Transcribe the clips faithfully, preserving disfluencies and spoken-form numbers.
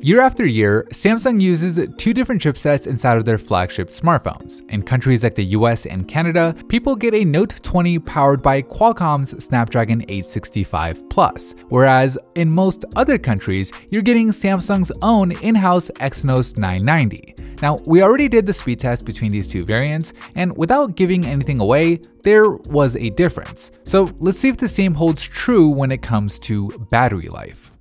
Year after year, Samsung uses two different chipsets inside of their flagship smartphones. In countries like the U S and Canada, people get a Note twenty powered by Qualcomm's Snapdragon eight sixty-five plus, whereas in most other countries, you're getting Samsung's own in-house Exynos nine ninety. Now, we already did the speed test between these two variants, and without giving anything away, there was a difference. So let's see if the same holds true when it comes to battery life.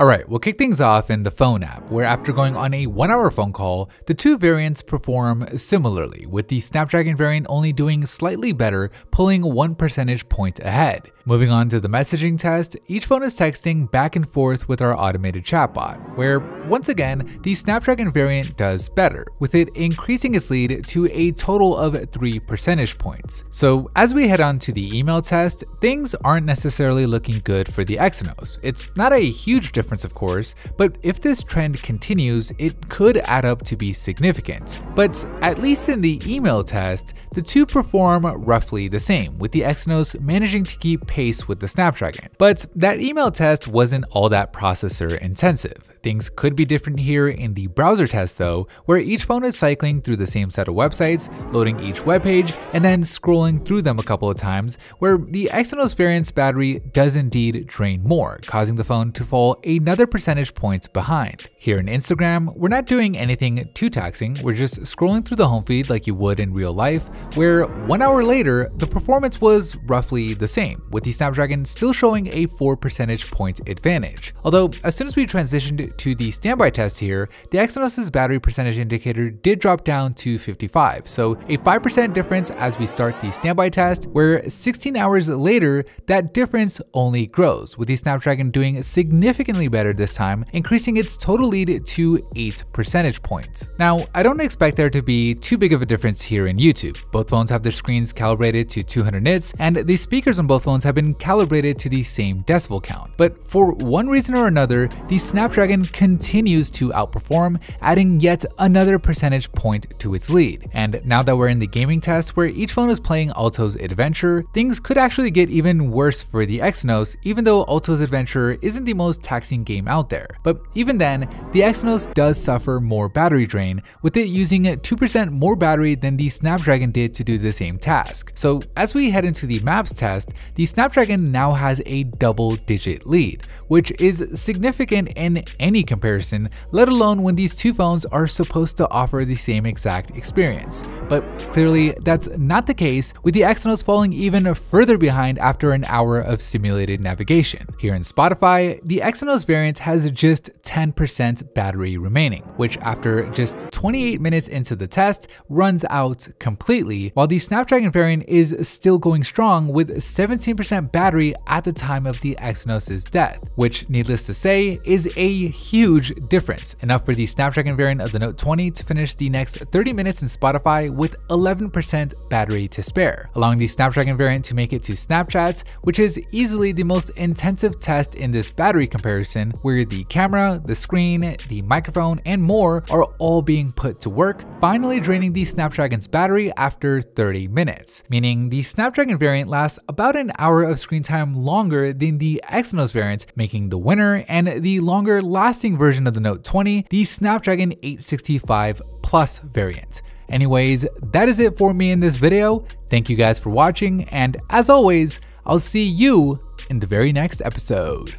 Alright, we'll kick things off in the phone app, where after going on a one hour phone call, the two variants perform similarly, with the Snapdragon variant only doing slightly better, pulling one percentage point ahead. Moving on to the messaging test, each phone is texting back and forth with our automated chatbot, where, once again, the Snapdragon variant does better, with it increasing its lead to a total of three percentage points. So as we head on to the email test, things aren't necessarily looking good for the Exynos. It's not a huge difference, of course, but if this trend continues, it could add up to be significant. But at least in the email test, the two perform roughly the same, with the Exynos managing to keep pace with the Snapdragon. But that email test wasn't all that processor intensive. Things could be different here in the browser test though, where each phone is cycling through the same set of websites, loading each web page, and then scrolling through them a couple of times, where the Exynos variant's battery does indeed drain more, causing the phone to fall another percentage points behind. Here in Instagram, we're not doing anything too taxing, we're just scrolling through the home feed like you would in real life, where one hour later, the performance was roughly the same, with the Snapdragon still showing a four percentage point advantage. Although, as soon as we transitioned to the standby test here, the Exynos' battery percentage indicator did drop down to fifty-five, so a five percent difference as we start the standby test, where sixteen hours later, that difference only grows, with the Snapdragon doing significantly better this time, increasing its total lead to eight percentage points. Now, I don't expect there to be too big of a difference here in YouTube. Both phones have their screens calibrated to two hundred nits, and the speakers on both phones have been calibrated to the same decibel count. But for one reason or another, the Snapdragon continues to outperform, adding yet another percentage point to its lead. And now that we're in the gaming test where each phone is playing Alto's Adventure, things could actually get even worse for the Exynos, even though Alto's Adventure isn't the most taxing game out there. But even then, the Exynos does suffer more battery drain, with it using two percent more battery than the Snapdragon did to do the same task. So as we head into the maps test, the Snapdragon now has a double digit lead, which is significant in any any comparison, let alone when these two phones are supposed to offer the same exact experience. But clearly that's not the case, with the Exynos falling even further behind after an hour of simulated navigation. Here in Spotify, the Exynos variant has just ten percent battery remaining, which after just twenty-eight minutes into the test runs out completely, while the Snapdragon variant is still going strong with seventeen percent battery at the time of the Exynos' death, which needless to say is a huge difference, enough for the Snapdragon variant of the Note twenty to finish the next thirty minutes in Spotify with eleven percent battery to spare, allowing the Snapdragon variant to make it to Snapchat, which is easily the most intensive test in this battery comparison, where the camera, the screen, the microphone, and more are all being put to work, finally draining the Snapdragon's battery after thirty minutes, meaning the Snapdragon variant lasts about an hour of screen time longer than the Exynos variant, making the winner and the longer lasting lasting version of the Note twenty, the Snapdragon eight sixty-five plus variant. Anyways, that is it for me in this video. Thank you guys for watching, and as always, I'll see you in the very next episode.